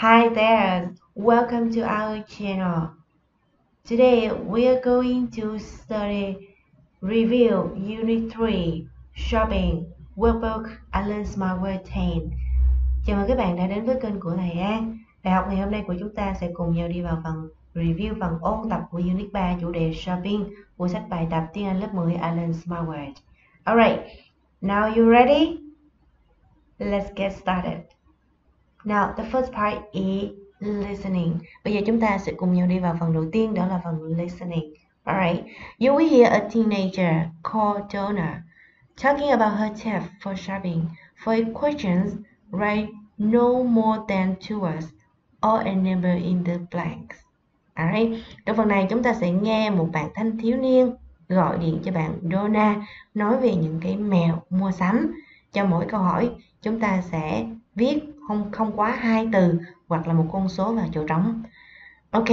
Hi there, welcome to our channel. Today we are going to study Review Unit 3 Shopping Workbook I Learn Smart World 10. Chào mừng các bạn đã đến với kênh của Thầy An. Bài học ngày hôm nay của chúng ta sẽ cùng nhau đi vào phần review, phần ôn tập của Unit 3 chủ đề Shopping của sách bài tập tiếng Anh lớp 10 I Learn Smart World. Alright, now you ready? Let's get started. Now, the first part is listening. Bây giờ chúng ta sẽ cùng nhau đi vào phần đầu tiên, đó là phần listening. Alright. You will hear a teenager called Donna talking about her theft for shopping. For questions, write no more than two words or a number in the blanks. Alright. Trong phần này chúng ta sẽ nghe một bạn thanh thiếu niên gọi điện cho bạn Donna nói về những cái mèo mua sắm. Cho mỗi câu hỏi, chúng ta sẽ viết không quá hai từ hoặc là một con số vào chỗ trống. Ok.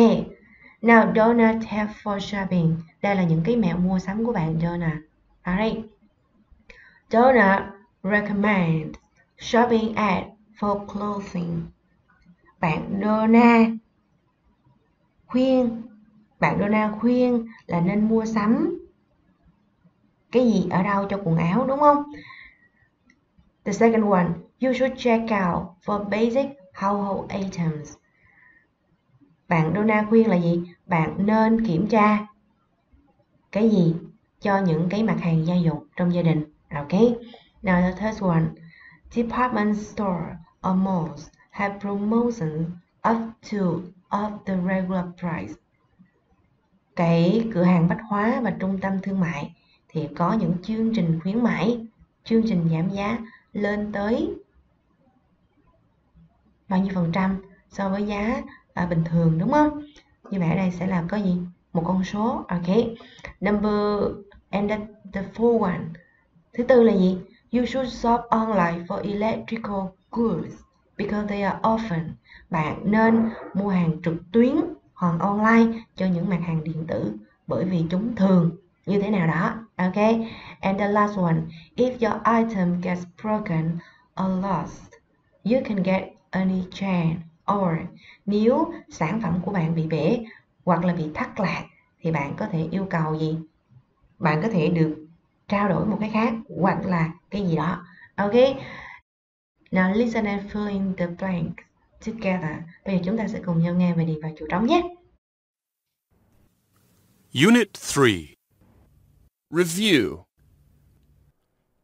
Now Donna theft for shopping. Đây là những cái mẹo mua sắm của bạn Donna. Alright. Donna recommends shopping ad for clothing. Bạn Donna khuyên là nên mua sắm cái gì ở đâu cho quần áo, đúng không? The second one, you should check out for basic household items. Bạn Donna khuyên là gì? Bạn nên kiểm tra cái gì cho những cái mặt hàng gia dụng trong gia đình. Ok. Now the third one, department store or malls have promotions up to of the regular price. Cái cửa hàng bách hóa và trung tâm thương mại thì có những chương trình khuyến mãi, chương trình giảm giá lên tới bao nhiêu phần trăm so với giá bình thường, đúng không? Như vậy ở đây sẽ là có gì? Một con số. Ok. Number and the fourth one. Thứ tư là gì? You should shop online for electrical goods because they are often. Bạn nên mua hàng trực tuyến hoặc online cho những mặt hàng điện tử bởi vì chúng thường như thế nào đó. Okay. And the last one, if your item gets broken or lost, you can get a new chain. Or nếu sản phẩm của bạn bị bể hoặc là bị thất lạc thì bạn có thể yêu cầu gì? Bạn có thể được trao đổi một cái khác hoặc là cái gì đó. Okay. Now listen and fill in the blank together. Bây giờ chúng ta sẽ cùng nhau nghe và điền vào chỗ trống nhé. Unit 3. Review.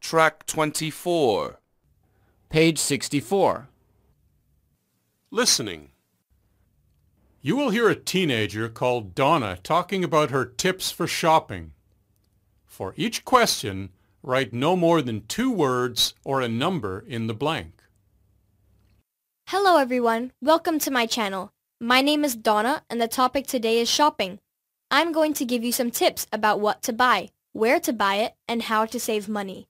Track 24. Page 64. Listening. You will hear a teenager called Donna talking about her tips for shopping. For each question, write no more than two words or a number in the blank. Hello everyone, welcome to my channel. My name is Donna and the topic today is shopping. I'm going to give you some tips about what to buy, where to buy it, and how to save money.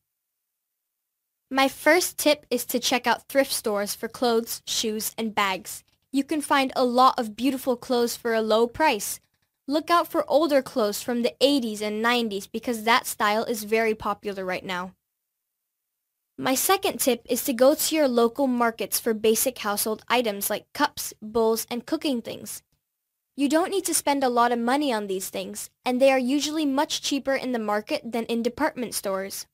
My first tip is to check out thrift stores for clothes, shoes, and bags. You can find a lot of beautiful clothes for a low price. Look out for older clothes from the 80s and 90s because that style is very popular right now. My second tip is to go to your local markets for basic household items like cups, bowls, and cooking things. You don't need to spend a lot of money on these things, and they are usually much cheaper in the market than in department stores.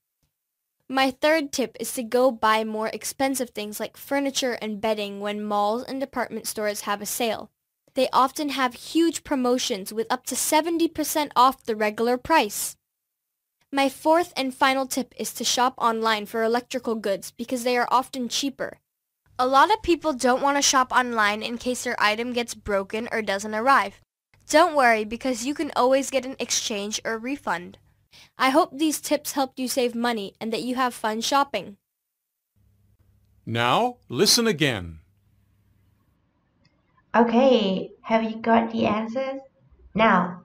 My third tip is to go buy more expensive things like furniture and bedding when malls and department stores have a sale. They often have huge promotions with up to 70% off the regular price. My fourth and final tip is to shop online for electrical goods because they are often cheaper. A lot of people don't want to shop online in case their item gets broken or doesn't arrive. Don't worry because you can always get an exchange or refund. I hope these tips helped you save money and that you have fun shopping. Now, listen again. Okay, have you got the answers? Now,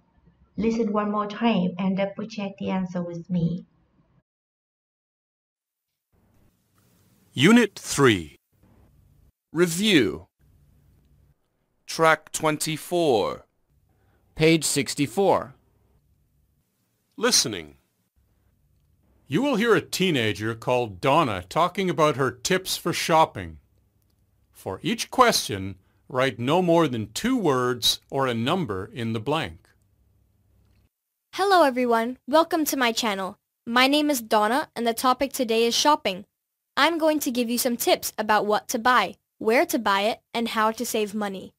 listen one more time and double check the answer with me. Unit 3. Review. Track 24. Page 64. Listening. You will hear a teenager called Donna talking about her tips for shopping. For each question, Write no more than 2 words or a number in the blank. Hello everyone, welcome to my channel. My name is Donna and the topic today is shopping. I'm going to give you some tips about what to buy, where to buy it, and how to save money.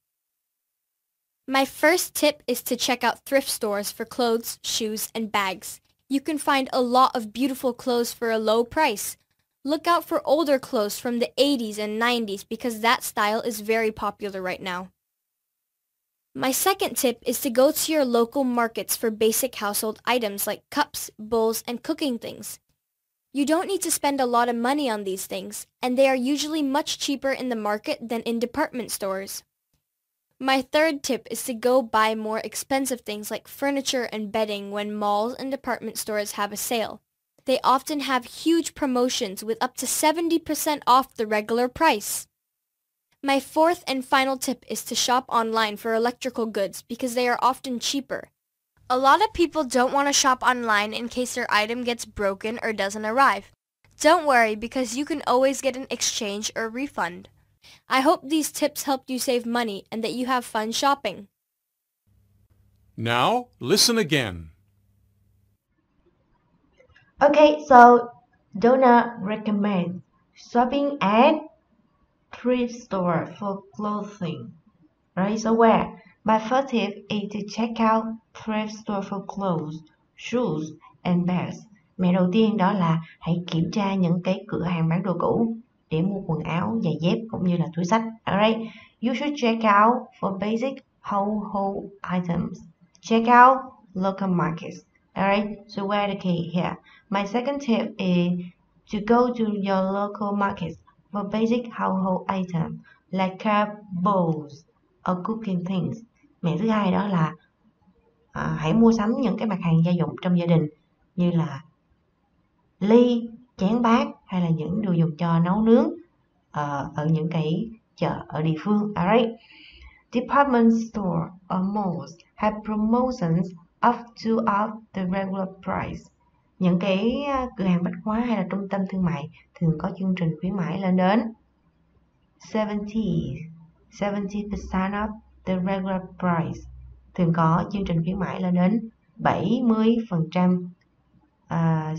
My first tip is to check out thrift stores for clothes, shoes, and bags. You can find a lot of beautiful clothes for a low price. Look out for older clothes from the 80s and 90s because that style is very popular right now. My second tip is to go to your local markets for basic household items like cups, bowls, and cooking things. You don't need to spend a lot of money on these things, and they are usually much cheaper in the market than in department stores. My third tip is to go buy more expensive things like furniture and bedding when malls and department stores have a sale. They often have huge promotions with up to 70% off the regular price. My fourth and final tip is to shop online for electrical goods because they are often cheaper. A lot of people don't want to shop online in case their item gets broken or doesn't arrive. Don't worry because you can always get an exchange or refund. I hope these tips helped you save money and that you have fun shopping. Now, listen again. Okay, so Donna recommends shopping at thrift store for clothing. Right, so where? My first tip is to check out thrift store for clothes, shoes, and bags. Mẹ đầu tiên đó là hãy kiểm tra những cái cửa hàng bán đồ cũ để mua quần áo, giày dép cũng như là túi xách. Alright, you should check out for basic household items. Check out local markets. Alright, so where the key here? My second tip is to go to your local markets for basic household items like cup, bowls, or cooking things. Mẹo thứ hai đó là hãy mua sắm những cái mặt hàng gia dụng trong gia đình như là ly, chén bát hay là những đồ dùng cho nấu nướng ở những cái chợ ở địa phương. Alright, department store or malls have promotions up to up the regular price. Những cái cửa hàng bách hóa hay là trung tâm thương mại thường có chương trình khuyến mãi lên đến 70% of the regular price. Thường có chương trình khuyến mãi lên đến 70%.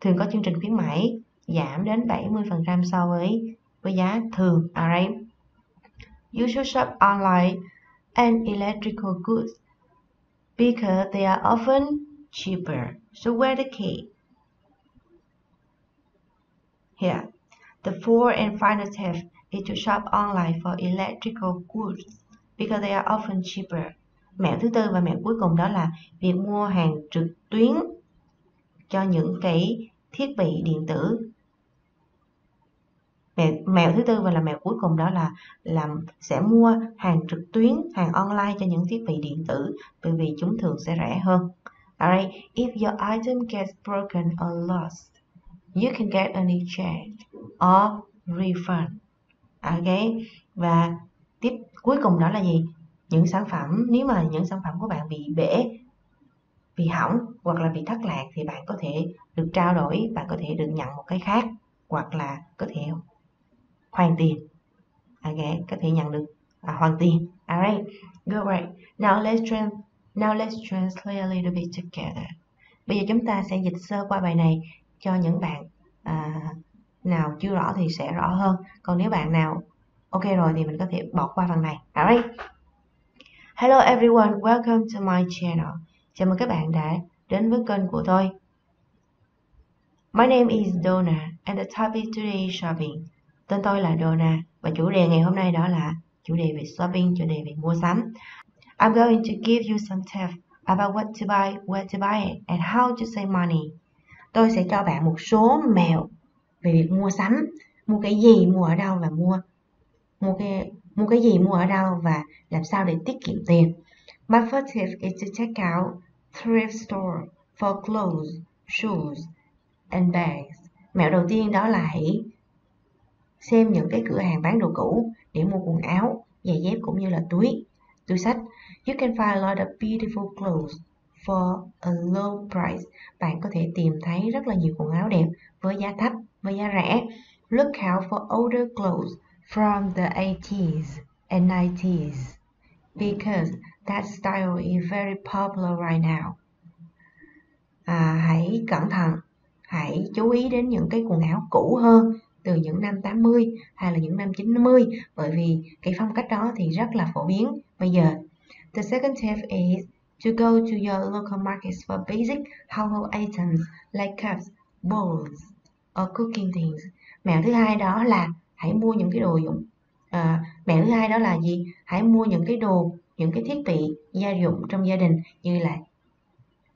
Thường có chương trình khuyến mãi giảm đến 70% so với giá thường. Alright. You should shop online and electrical goods because they are often cheaper. So where the key? Here. The fourth and final tip is to shop online for electrical goods because they are often cheaper. Mẹo thứ tư và mẹo cuối cùng đó là việc mua hàng trực tuyến cho những cái thiết bị điện tử. Mẹo thứ tư và là mẹo cuối cùng đó là sẽ mua hàng trực tuyến, hàng online cho những thiết bị điện tử bởi vì chúng thường sẽ rẻ hơn. Alright, if your item gets broken or lost, you can get an exchange or refund. Okay, và tiếp cuối cùng đó là gì? Những sản phẩm, nếu mà những sản phẩm của bạn bị bể, bị hỏng hoặc là bị thất lạc thì bạn có thể được trao đổi, bạn có thể được nhận một cái khác hoặc là có thể hoàn tiền. Okay, có thể nhận được hoàn tiền. Alright, good right. Now let's translate a little bit together. Bây giờ chúng ta sẽ dịch sơ qua bài này cho những bạn nào chưa rõ thì sẽ rõ hơn. Còn nếu bạn nào ok rồi thì mình có thể bỏ qua phần này. Alright. Hello everyone, welcome to my channel. Chào mừng các bạn đã đến với kênh của tôi. My name is Donna and the topic today is shopping. Tên tôi là Donna và chủ đề ngày hôm nay đó là chủ đề về shopping, chủ đề về mua sắm. I'm going to give you some tips about what to buy, where to buy it and how to save money. Tôi sẽ cho bạn một số mẹo về việc mua sắm, mua cái gì, mua ở đâu và mua cái gì, mua ở đâu và làm sao để tiết kiệm tiền. My first tip is to check out thrift store for clothes, shoes and bags. Mẹo đầu tiên đó là hãy xem những cái cửa hàng bán đồ cũ để mua quần áo, giày dép cũng như là túi xách. You can find a lot of beautiful clothes for a low price. Bạn có thể tìm thấy rất là nhiều quần áo đẹp với giá thấp, với giá rẻ. Look out for older clothes from the 80s and 90s because that style is very popular right now. Hãy cẩn thận, hãy chú ý đến những cái quần áo cũ hơn từ những năm 80 hay là những năm 90 bởi vì cái phong cách đó thì rất là phổ biến bây giờ. The second tip is to go to your local markets for basic household items like cups, bowls or cooking things. Mẹo thứ hai đó là hãy mua những cái đồ dụng. Mẹo thứ hai đó là gì? Hãy mua những cái đồ, những cái thiết bị gia dụng trong gia đình như là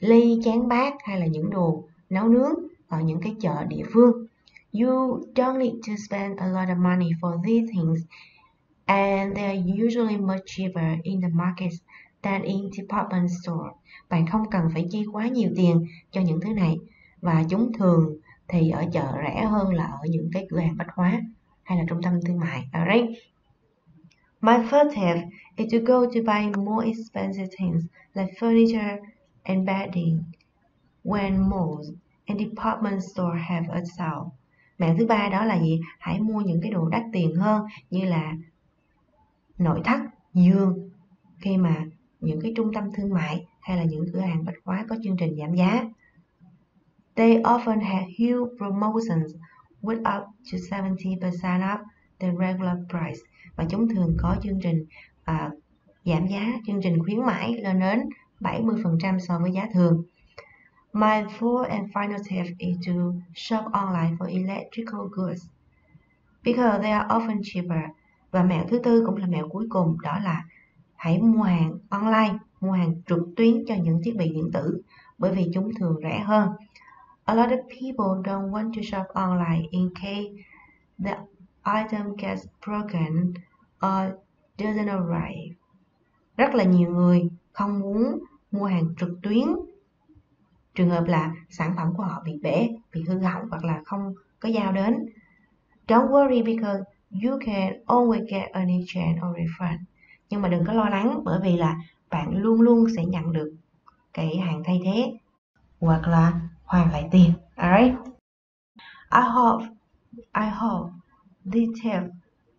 ly, chén bát hay là những đồ nấu nướng ở những cái chợ địa phương. You don't need to spend a lot of money for these things and they are usually much cheaper in the markets than in department store. Bạn không cần phải chi quá nhiều tiền cho những thứ này và chúng thường thì ở chợ rẻ hơn là ở những cái cửa hàng bách hóa hay là trung tâm thương mại. Alright. My third tip is to go to buy more expensive things like furniture and bedding when malls and department store have a sale. Mẹo thứ ba đó là gì? Hãy mua những cái đồ đắt tiền hơn như là nội thất, giường khi mà những cái trung tâm thương mại hay là những cửa hàng bách hóa có chương trình giảm giá. They often have huge promotions with up to 70% off the regular price. Và chúng thường có chương trình giảm giá, chương trình khuyến mãi lên đến 70% so với giá thường. My fourth and final tip is to shop online for electrical goods because they are often cheaper. Và mẹo thứ tư cũng là mẹo cuối cùng đó là hãy mua hàng online, mua hàng trực tuyến cho những thiết bị điện tử bởi vì chúng thường rẻ hơn. A lot of people don't want to shop online in case the item gets broken or doesn't arrive. Rất là nhiều người không muốn mua hàng trực tuyến trường hợp là sản phẩm của họ bị bể, bị hư hỏng hoặc là không có giao đến. Don't worry because you can always get an exchange or refund. Nhưng mà đừng có lo lắng bởi vì là bạn luôn luôn sẽ nhận được cái hàng thay thế hoặc là hoàn lại tiền. Alright. I hope this tip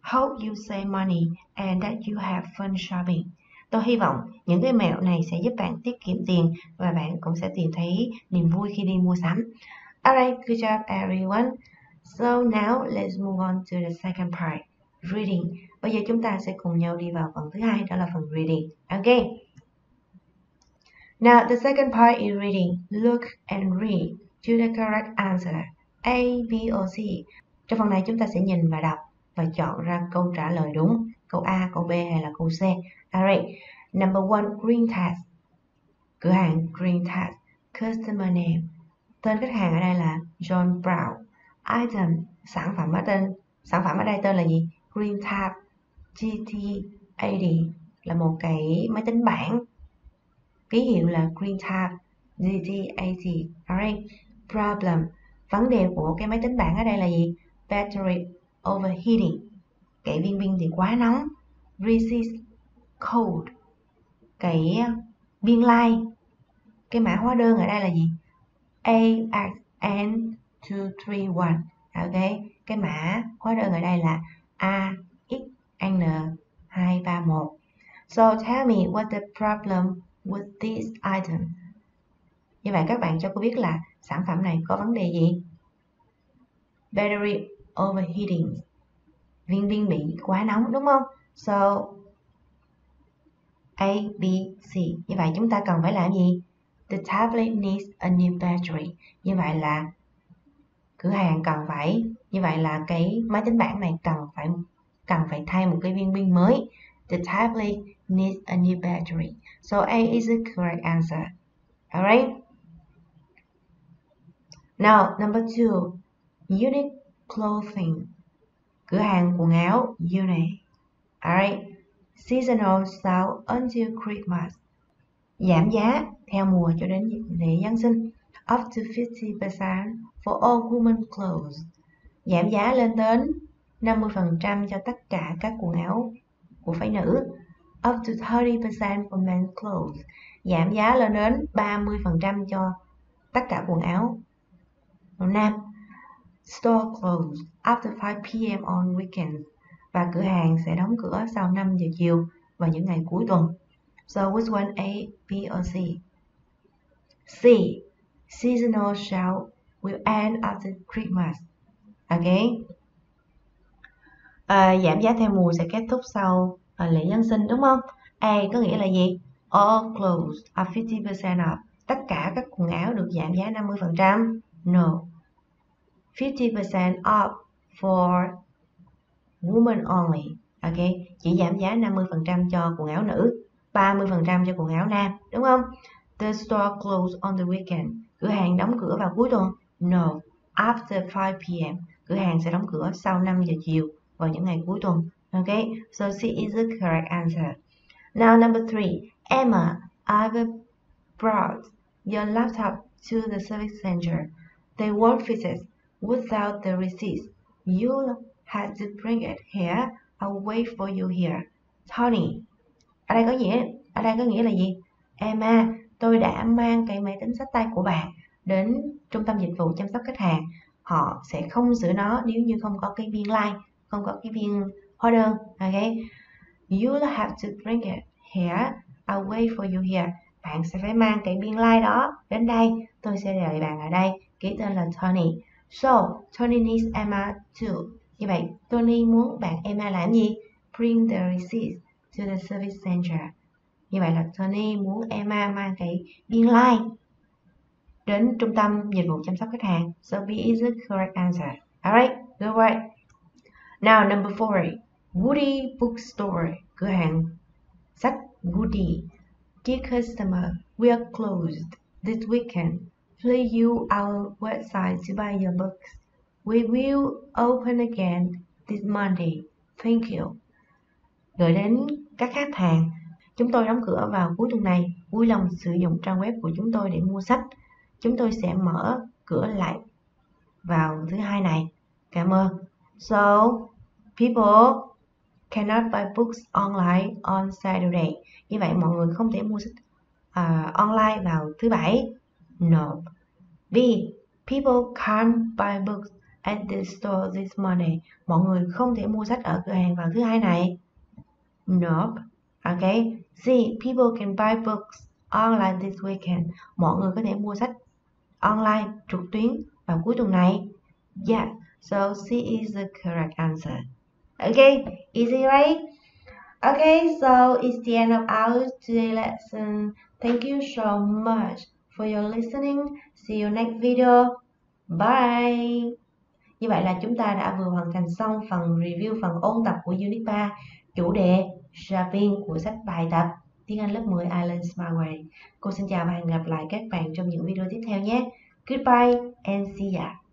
help you save money and that you have fun shopping. Tôi hy vọng những cái mẹo này sẽ giúp bạn tiết kiệm tiền và bạn cũng sẽ tìm thấy niềm vui khi đi mua sắm. Alright, good job everyone. So now let's move on to the second part, reading. Bây giờ chúng ta sẽ cùng nhau đi vào phần thứ hai đó là phần reading. Okay. Now the second part is reading. Look and read to the correct answer A, B or C. Trong phần này chúng ta sẽ nhìn và đọc và chọn ra câu trả lời đúng, câu A, câu B hay là câu C. Alright. Number one, Green Tech. Cửa hàng Green Tech. Customer name. Tên khách hàng ở đây là John Brown. Item, sản phẩm ở đây tên là gì? Green Tech GT ID là một cái máy tính bảng. Ký hiệu là Green Tech GT ID. Alright. Problem, vấn đề của cái máy tính bảng ở đây là gì? Battery overheating, cái viên pin thì quá nóng. Resist code, cái biên lai. Cái mã hóa đơn ở đây là gì? AXN231. Ok, cái mã hóa đơn ở đây là AXN231. So tell me what the problem with this item. Như vậy các bạn cho cô biết là sản phẩm này có vấn đề gì? Battery overheating, viên pin bị quá nóng đúng không? So A, B, C. Như vậy chúng ta cần phải làm gì? The tablet needs a new battery. Như vậy là cửa hàng cần phải, như vậy là cái máy tính bảng này cần phải thay một cái viên pin mới. The tablet needs a new battery. So A is the correct answer. Alright. Now number two, Uniqlo. Cửa hàng quần áo Uniqlo. Alright. Seasonal sale until Christmas. Giảm giá theo mùa cho đến lễ Giáng sinh. Up to 50% for all women clothes. Giảm giá lên đến 50% cho tất cả các quần áo của phái nữ. Up to 30% for men's clothes. Giảm giá lên đến 30% cho tất cả quần áo nam. Store clothes after 5 p.m. on weekends. và cửa hàng sẽ đóng cửa sau 5 giờ chiều vào những ngày cuối tuần. So which one, A, B or C? C. Seasonal sale will end after Christmas. Okay. Giảm giá theo mùa sẽ kết thúc sau lễ Giáng sinh đúng không? A có nghĩa là gì? All clothes are 50% off. Tất cả các quần áo được giảm giá 50%. No. 50% off for women only. Okay. Chỉ giảm giá 50% cho quần áo nữ, 30% cho quần áo nam, đúng không? The store closes on the weekend. Cửa hàng đóng cửa vào cuối tuần. No. After 5 p.m. Cửa hàng sẽ đóng cửa sau 5 giờ chiều vào những ngày cuối tuần. Okay. So C is the correct answer. Now number 3. Emma, I've brought your laptop to the service center. They won't fix it without the receipt. You'll have to bring it here. I'll wait for you here. Tony. Ở đây có nghĩa là gì? Emma, tôi đã mang cái máy tính xách tay của bạn đến trung tâm dịch vụ chăm sóc khách hàng. Họ sẽ không sửa nó nếu như không có cái viên like, không có cái viên order. Okay. You'll have to bring it here. I'll wait for you here. Bạn sẽ phải mang cái biên lai đó đến đây. Tôi sẽ đợi bạn ở đây. Ký tên là Tony. So, Tony needs Emma to. Như vậy, Tony muốn bạn Emma làm gì? Bring the receipt to the service center. Như vậy là Tony muốn Emma mang cái biên lai đến trung tâm dịch vụ chăm sóc khách hàng. So, B is the correct answer. Alright, good work. Now, number 4. Woody bookstore. Cửa hàng sách Woody. Dear customer, we are closed this weekend. Please use our website to buy your books. We will open again this Monday. Thank you. Gửi đến các khách hàng. Chúng tôi đóng cửa vào cuối tuần này. Vui lòng sử dụng trang web của chúng tôi để mua sách. Chúng tôi sẽ mở cửa lại vào thứ hai này. Cảm ơn. So, people cannot buy books online on Saturday. Như vậy mọi người không thể mua sách online vào thứ bảy. No. B. People can't buy books at the store this Monday. Mọi người không thể mua sách ở cửa hàng vào thứ hai này. No. Okay. C. People can buy books online this weekend. Mọi người có thể mua sách online trực tuyến vào cuối tuần này. Yeah. So C is the correct answer. Okay, easy, right? Okay, so it's the end of our today lesson. Thank you so much for your listening. See you next video. Bye. Như vậy là chúng ta đã vừa hoàn thành xong phần review, phần ôn tập của Unit 3, chủ đề shopping của sách bài tập tiếng Anh lớp 10 I Learn Smart World. Cô xin chào và hẹn gặp lại các bạn trong những video tiếp theo nhé. Goodbye and see ya.